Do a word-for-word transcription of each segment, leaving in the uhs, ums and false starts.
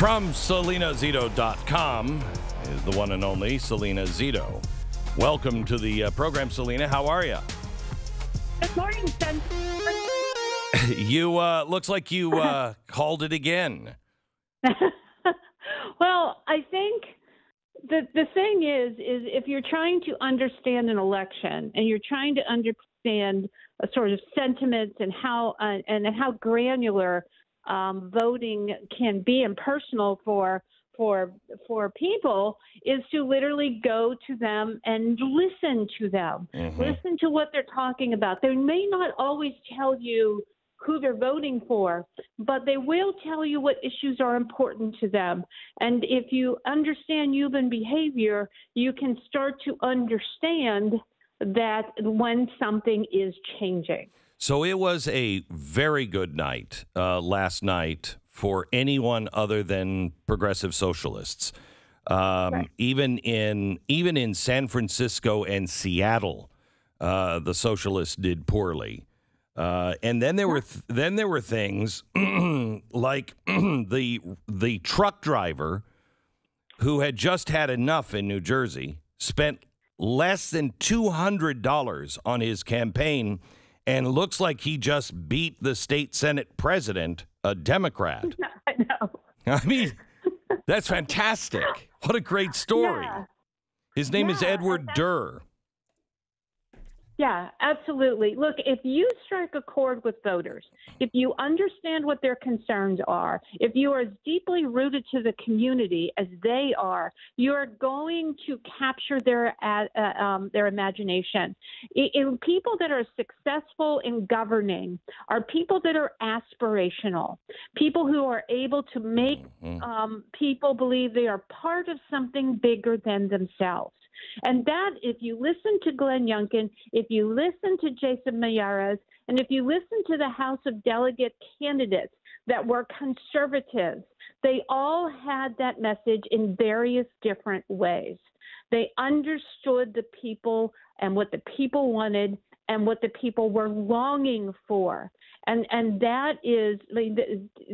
From Salena Zito dot com is the one and only Salena Zito. Welcome to the uh, program, Salena. How are you? Good morning, Sen. You, uh, looks like you uh, called it again. Well, I think the, the thing is, is if you're trying to understand an election and you're trying to understand a sort of sentiments and how uh, and how granular um, voting can be and personal for for for people, is to literally go to them and listen to them, mm-hmm. listen to what they're talking about. They may not always tell you who they're voting for, but they will tell you what issues are important to them. And if you understand human behavior, you can start to understand that when something is changing. So it was a very good night uh, last night for anyone other than progressive socialists. Um, right. Even in even in San Francisco and Seattle, uh, the socialists did poorly. Uh, and then there were th then there were things like the the truck driver who had just had enough in New Jersey spent less than two hundred dollars on his campaign, and looks like he just beat the state Senate president, a Democrat. I know. I mean, that's fantastic. What a great story. Yeah. His name yeah, is Edward Durr. Yeah, absolutely. Look, if you strike a chord with voters, if you understand what their concerns are, if you are as deeply rooted to the community as they are, you are going to capture their uh, um, their imagination. It, it, people that are successful in governing are people that are aspirational, people who are able to make um, people believe they are part of something bigger than themselves. And that, if you listen to Glenn Youngkin, if you listen to Jason Mayares, and if you listen to the House of Delegate candidates that were conservatives, they all had that message in various different ways. They understood the people and what the people wanted and what the people were longing for. And and that is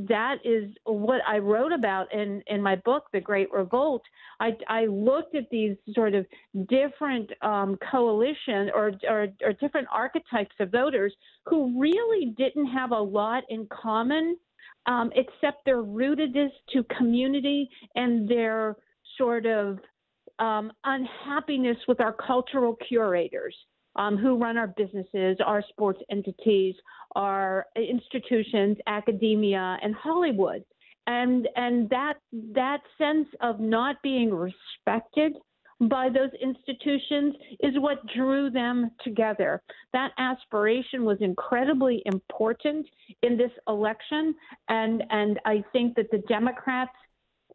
that is what I wrote about in, in my book, The Great Revolt. I, I looked at these sort of different um, coalition or, or, or different archetypes of voters who really didn't have a lot in common, um, except their rootedness to community and their sort of um, unhappiness with our cultural curators. Um, who run our businesses, our sports entities, our institutions, academia, and Hollywood. And and that that sense of not being respected by those institutions is what drew them together. That aspiration was incredibly important in this election, and, and I think that the Democrats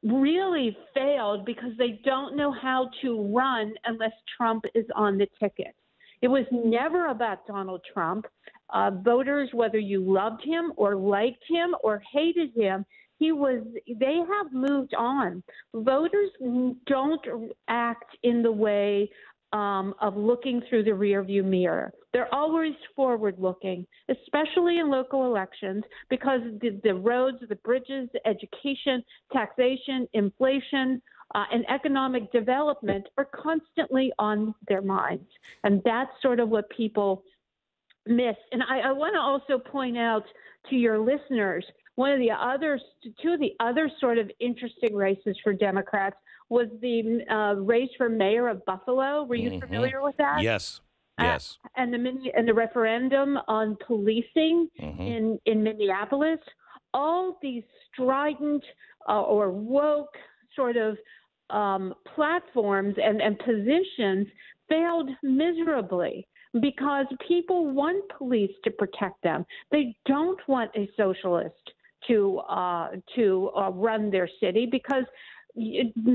really failed because they don't know how to run unless Trump is on the ticket. It was never about Donald Trump. Uh, voters, whether you loved him or liked him or hated him, he was. They have moved on. Voters don't act in the way um, of looking through the rearview mirror. They're always forward-looking, especially in local elections, because the, the roads, the bridges, education, taxation, inflation, Uh, and economic development are constantly on their minds. And that's sort of what people miss. And I, I want to also point out to your listeners, one of the others, two of the other sort of interesting races for Democrats was the uh, race for mayor of Buffalo. Were you mm-hmm. familiar with that? Yes. Yes. Uh, and the and the referendum on policing mm-hmm. in, in Minneapolis. All these strident uh, or woke sort of Um, platforms and, and positions failed miserably because people want police to protect them. They don't want a socialist to uh, to uh, run their city because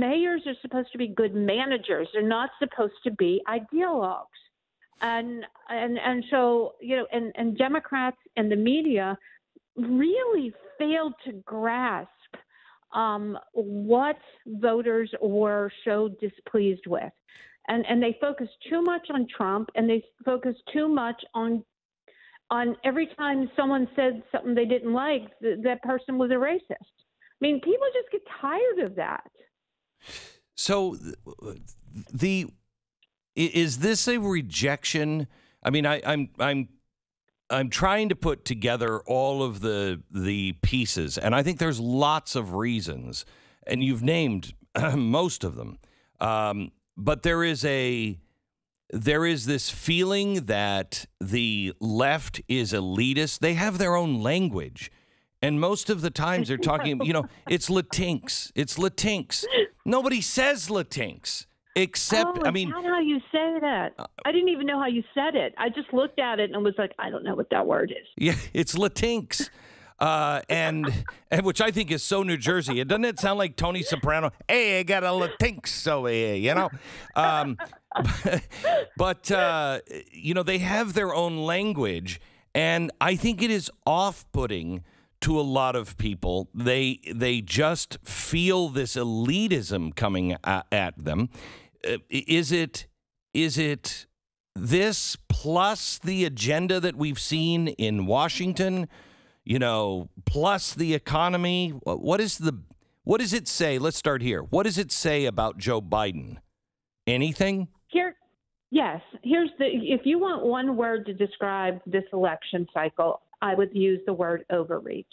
mayors are supposed to be good managers. They're not supposed to be ideologues. And and and so you know, and, and Democrats and the media really failed to grasp Um, what voters were so displeased with. And, and they focus too much on Trump, and they focus too much on on every time someone said something they didn't like, th that person was a racist. I mean, people just get tired of that. So the, is this a rejection? I mean, I, I'm, I'm, I'm trying to put together all of the, the pieces, and I think there's lots of reasons, and you've named most of them. Um, but there is a, there is this feeling that the left is elitist. They have their own language. And most of the times they're talking, you know, it's Latinx. It's Latinx. Nobody says Latinx except, oh, I mean. I don't know how you say that. Uh, I didn't even know how you said it. I just looked at it and was like, I don't know what that word is. Yeah, it's Latinx. Uh, and, and which I think is so New Jersey. It doesn't it sound like Tony Soprano? Hey, I got a Latinx over here, you know? Um, but, uh, you know, they have their own language. And I think it is off-putting to a lot of people. They they just feel this elitism coming at them. Is it is it this plus the agenda that we've seen in Washington, you know, plus the economy? What is the what does it say? Let's start here. What does it say about Joe Biden? Anything? Here, yes. Here's the. If you want one word to describe this election cycle, I would use the word overreach.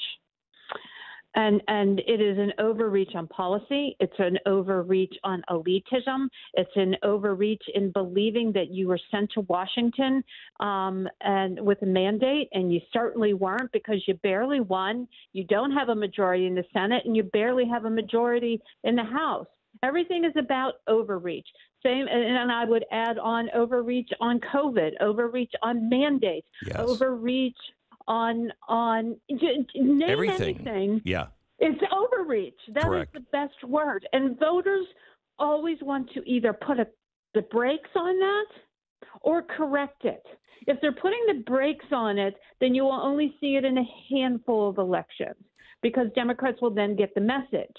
And and it is an overreach on policy. It's an overreach on elitism. It's an overreach in believing that you were sent to Washington um, and with a mandate, and you certainly weren't, because you barely won. You don't have a majority in the Senate, and you barely have a majority in the House. Everything is about overreach. Same, and I would add on overreach on COVID, overreach on mandates, yes. overreach on on name everything. Anything. Yeah, it's overreach. That Correct. Is the best word. And voters always want to either put a, the brakes on that or correct it. If they're putting the brakes on it, then you will only see it in a handful of elections, because Democrats will then get the message.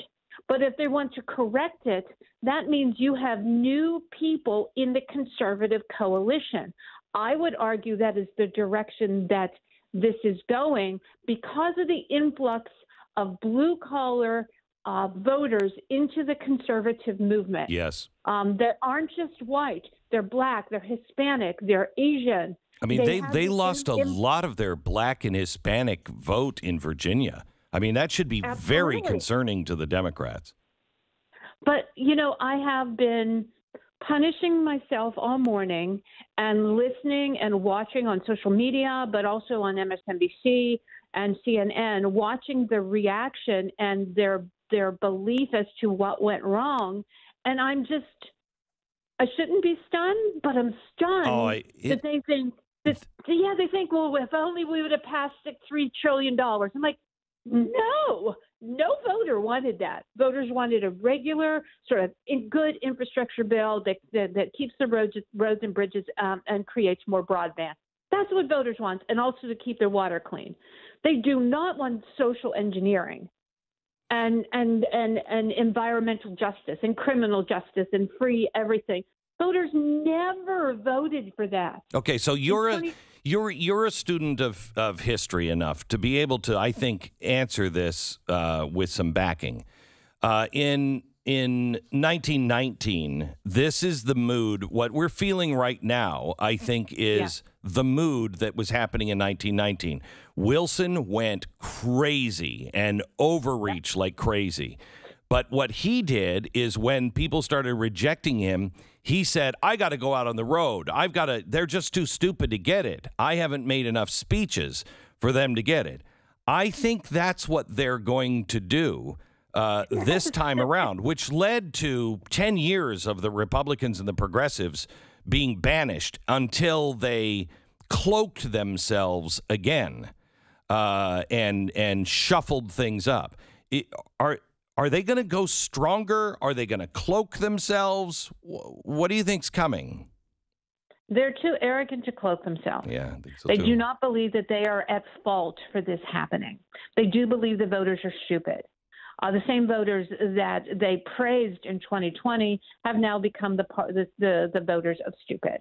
But if they want to correct it, that means you have new people in the conservative coalition. I would argue that is the direction that this is going, because of the influx of blue-collar uh, voters into the conservative movement. Yes, um, that aren't just white; they're black, they're Hispanic, they're Asian. I mean, they they, they lost a lot of their black and Hispanic vote in Virginia. I mean, that should be Absolutely. Very concerning to the Democrats. But you know, I have been punishing myself all morning and listening and watching on social media, but also on M S N B C and C N N, watching the reaction and their their belief as to what went wrong. And I'm just, I shouldn't be stunned, but I'm stunned oh, I, it, that they think, that, yeah, they think, well, if only we would have passed three trillion dollars. I'm like, no. No voter wanted that. Voters wanted a regular, sort of in good infrastructure bill that, that, that keeps the roads, roads and bridges um, and creates more broadband. That's what voters want, and also to keep their water clean. They do not want social engineering and, and, and, and environmental justice and criminal justice and free everything. Voters never voted for that. Okay, so you're a, you're you're a student of, of history enough to be able to, I think, answer this uh, with some backing. Uh, in in nineteen nineteen, this is the mood. What we're feeling right now, I think, is yeah. the mood that was happening in nineteen nineteen. Wilson went crazy and overreached like crazy. But what he did is, when people started rejecting him, he said, I got to go out on the road. I've got to, they're just too stupid to get it. I haven't made enough speeches for them to get it. I think that's what they're going to do uh, this time around, which led to ten years of the Republicans and the progressives being banished until they cloaked themselves again uh, and, and shuffled things up. It, are, Are they going to go stronger? Are they going to cloak themselves? What do you think's coming? They're too arrogant to cloak themselves. Yeah, I think so too. They do not believe that they are at fault for this happening. They do believe the voters are stupid. Uh, the same voters that they praised in twenty twenty have now become the the the, the voters of stupid,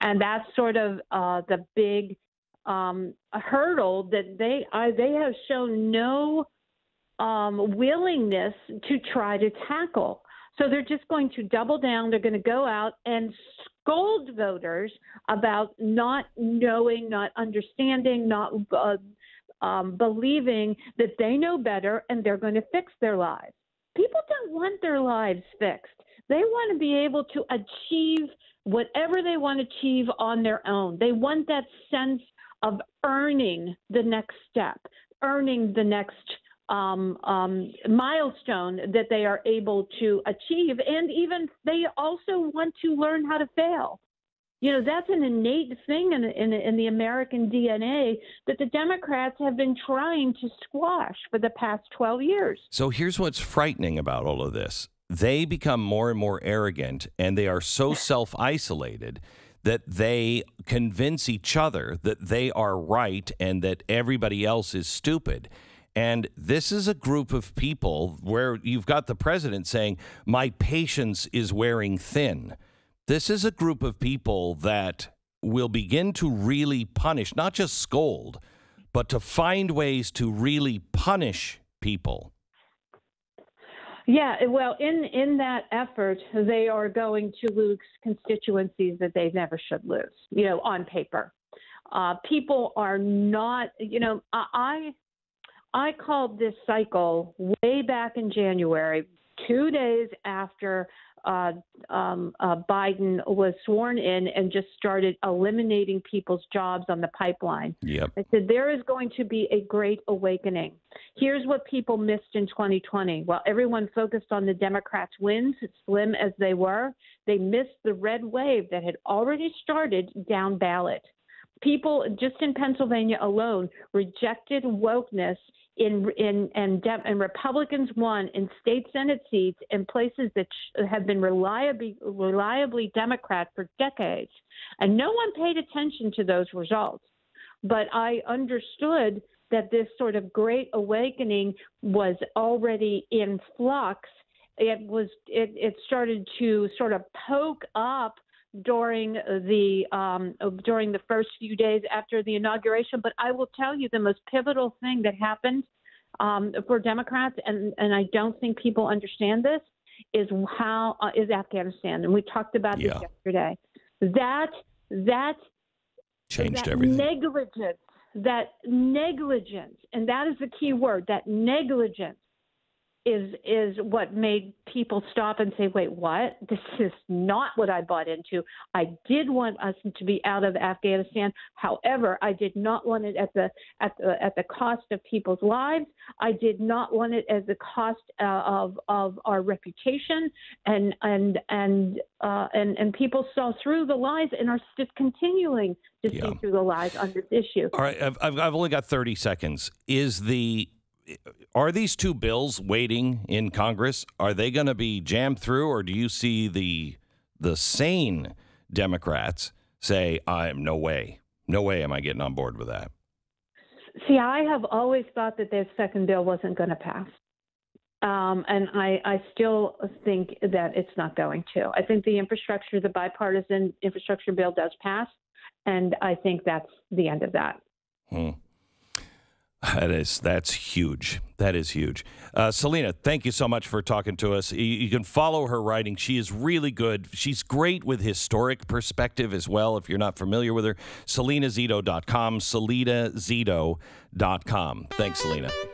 and that's sort of uh, the big um, hurdle that they uh, they have shown no um, willingness to try to tackle. So they're just going to double down. They're going to go out and scold voters about not knowing, not understanding, not uh, um, believing that they know better and they're going to fix their lives. People don't want their lives fixed. They want to be able to achieve whatever they want to achieve on their own. They want that sense of earning the next step, earning the next Um, um, milestone that they are able to achieve. And even they also want to learn how to fail. You know, that's an innate thing in, in, in the American D N A that the Democrats have been trying to squash for the past twelve years. So here's what's frightening about all of this. They become more and more arrogant, and they are so self-isolated that they convince each other that they are right and that everybody else is stupid. And this is a group of people where you've got the president saying, my patience is wearing thin. This is a group of people that will begin to really punish, not just scold, but to find ways to really punish people. Yeah, well, in, in that effort, they are going to lose constituencies that they never should lose, you know, on paper. Uh, people are not, you know, I... I I called this cycle way back in January, two days after uh, um, uh, Biden was sworn in and just started eliminating people's jobs on the pipeline. Yep. I said, there is going to be a great awakening. Here's what people missed in twenty twenty. While everyone focused on the Democrats' wins, slim as they were, they missed the red wave that had already started down ballot. People just in Pennsylvania alone rejected wokeness in in and, de and Republicans won in state Senate seats in places that sh have been reliably, reliably Democrat for decades. And no one paid attention to those results. But I understood that this sort of great awakening was already in flux. It was it, it started to sort of poke up during the um, during the first few days after the inauguration. But I will tell you the most pivotal thing that happened um, for Democrats, and, and I don't think people understand this, is how uh, is Afghanistan. And we talked about yeah. this yesterday. That, that, Changed that everything. negligence, that negligence, and that is the key word, that negligence is is what made people stop and say, wait, what? This is not what I bought into. I did want us to be out of Afghanistan. However, I did not want it at the at the, at the cost of people's lives. I did not want it at the cost uh, of of our reputation. And and and uh, and and people saw through the lies and are just continuing to yeah. see through the lies on this issue. All right, I've I've only got thirty seconds. Is the Are these two bills waiting in Congress? Are they going to be jammed through, or do you see the the sane Democrats say, I'm no way, no way am I getting on board with that? See, I have always thought that their second bill wasn't going to pass. Um, and I, I still think that it's not going to. I think the infrastructure, the bipartisan infrastructure bill does pass. And I think that's the end of that. Hmm. That is, that's huge. That is huge. Uh, Salena, thank you so much for talking to us. You, you can follow her writing. She is really good. She's great with historic perspective as well, if you're not familiar with her. Salena Zito dot com, Salena Zito dot com. Thanks, Salena.